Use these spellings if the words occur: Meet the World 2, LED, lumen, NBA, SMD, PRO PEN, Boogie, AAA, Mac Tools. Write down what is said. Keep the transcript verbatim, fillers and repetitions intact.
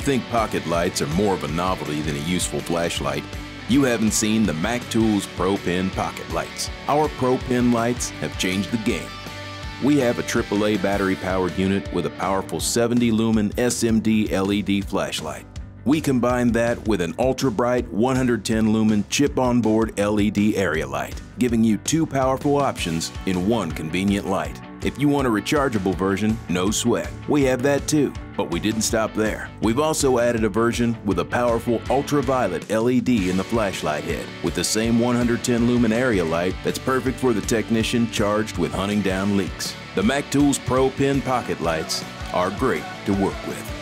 you think pocket lights are more of a novelty than a useful flashlight, you haven't seen the Mac Tools PRO PEN pocket lights. Our PRO PEN lights have changed the game. We have a triple A battery-powered unit with a powerful seventy lumen S M D L E D flashlight. We combine that with an ultra-bright one hundred ten lumen chip-on-board L E D area light, giving you two powerful options in one convenient light. If you want a rechargeable version, no sweat. We have that too, but we didn't stop there. We've also added a version with a powerful ultraviolet L E D in the flashlight head with the same one hundred ten lumen area light that's perfect for the technician charged with hunting down leaks. The Mac Tools PRO PEN pocket lights are great to work with.